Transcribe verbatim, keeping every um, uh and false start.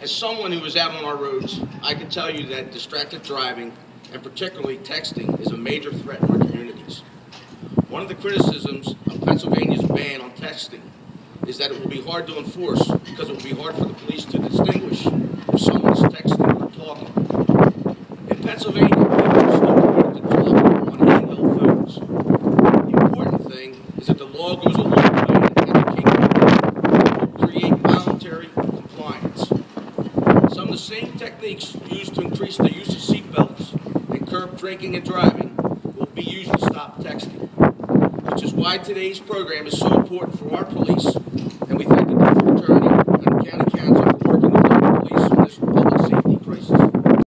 As someone who is out on our roads, I can tell you that distracted driving, and particularly texting, is a major threat in our communities. One of the criticisms of Pennsylvania's ban on texting is that it will be hard to enforce because it will be hard for the police to distinguish if someone's texting or talking. In Pennsylvania, people are still permitted to talk on handheld phones. The important thing is that the law goes a long way in educating people to create voluntary compliance. Some of the same techniques used to increase the use of seatbelts and curb drinking and driving will be used to stop texting, which is why today's program is so important for our police, and we thank the District Attorney and the County Council